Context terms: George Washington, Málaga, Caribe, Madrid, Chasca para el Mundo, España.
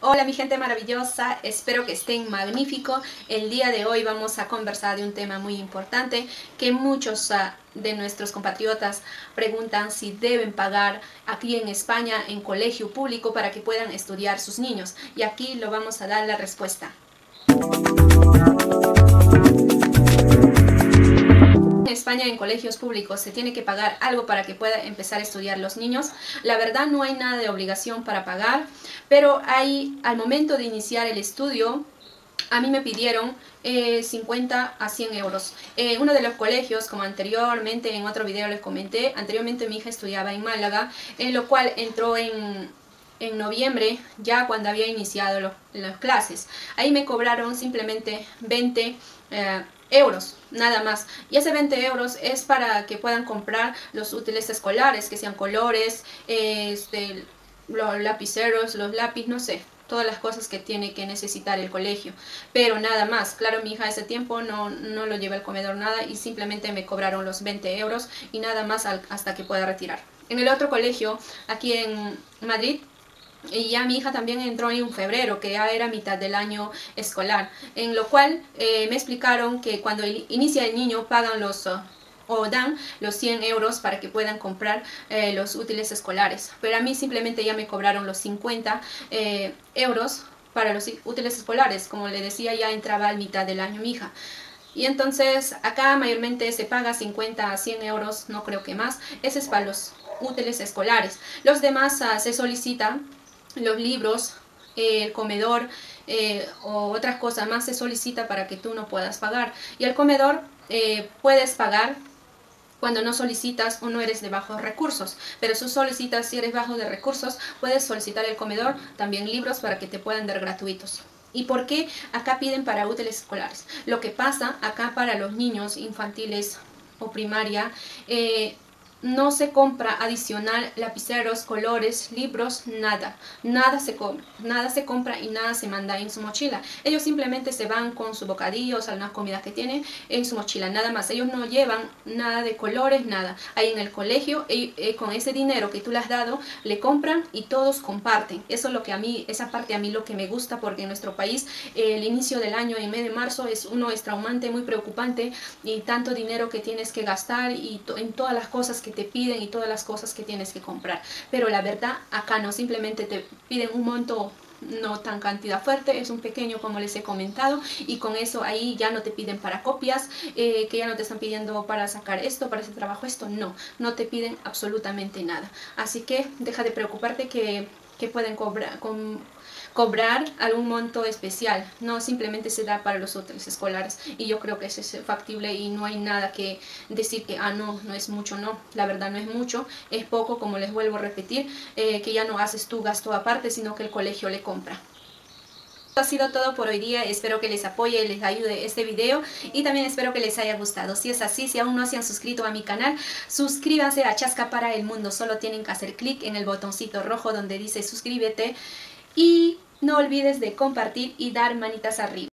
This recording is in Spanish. Hola mi gente maravillosa, espero que estén magnífico. El día de hoy vamos a conversar de un tema muy importante que muchos de nuestros compatriotas preguntan si deben pagar aquí en España en colegio público para que puedan estudiar sus niños, y aquí lo vamos a dar la respuesta. En España en colegios públicos se tiene que pagar algo para que pueda empezar a estudiar los niños. La verdad no hay nada de obligación para pagar, pero hay, al momento de iniciar el estudio, a mí me pidieron 50 a 100 euros. Uno de los colegios, como anteriormente en otro video les comenté, anteriormente mi hija estudiaba en Málaga, en lo cual entró en noviembre, ya cuando había iniciado las clases. Ahí me cobraron simplemente 20 euros, nada más, y ese 20 euros es para que puedan comprar los útiles escolares, que sean colores, los lapiceros, los lápices, no sé, todas las cosas que tiene que necesitar el colegio, pero nada más. Claro, mi hija ese tiempo no lo lleva al comedor, nada, y simplemente me cobraron los 20 euros y nada más hasta que pueda retirar. En el otro colegio, aquí en Madrid, y ya mi hija también entró en febrero, que ya era mitad del año escolar, en lo cual me explicaron que cuando inicia el niño pagan dan los 100 euros para que puedan comprar los útiles escolares, pero a mí simplemente ya me cobraron los 50 euros para los útiles escolares. Como le decía, ya entraba a mitad del año mi hija. Y entonces acá mayormente se paga 50 a 100 euros, no creo que más. Ese es para los útiles escolares. Los demás se solicitan los libros, el comedor o otras cosas más se solicita para que tú no puedas pagar. Y el comedor puedes pagar cuando no solicitas o no eres de bajos recursos, pero si solicitas, si eres bajo de recursos, puedes solicitar el comedor, también libros para que te puedan dar gratuitos. ¿Y por qué acá piden para útiles escolares? Lo que pasa acá para los niños infantiles o primaria, no se compra adicional lapiceros, colores, libros, nada. Nada se compra y nada se manda en su mochila. Ellos simplemente se van con sus bocadillos, algunas comidas que tienen en su mochila, nada más. Ellos no llevan nada de colores, nada. Ahí en el colegio, con ese dinero que tú le has dado, le compran y todos comparten. Eso es lo que a mí, esa parte a mí lo que me gusta, porque en nuestro país el inicio del año, en mes de marzo, es traumante, muy preocupante, y tanto dinero que tienes que gastar y en todas las cosas que te piden y todas las cosas que tienes que comprar. Pero la verdad acá no, simplemente te piden un monto, no tan cantidad fuerte, es un pequeño, como les he comentado, y con eso ahí ya no te piden para copias, que ya no te están pidiendo para sacar esto, para ese trabajo, esto no te piden absolutamente nada. Así que deja de preocuparte que pueden cobrar algún monto especial. No, simplemente se da para los útiles escolares, y yo creo que eso es factible y no hay nada que decir que no es mucho. No, la verdad no es mucho, es poco, como les vuelvo a repetir, que ya no haces tu gasto aparte, sino que el colegio le compra. Esto ha sido todo por hoy día, espero que les apoye y les ayude este video, y también espero que les haya gustado. Si es así, si aún no se han suscrito a mi canal, suscríbanse a Chasca para el Mundo. Solo tienen que hacer clic en el botoncito rojo donde dice suscríbete, y no olvides de compartir y dar manitas arriba.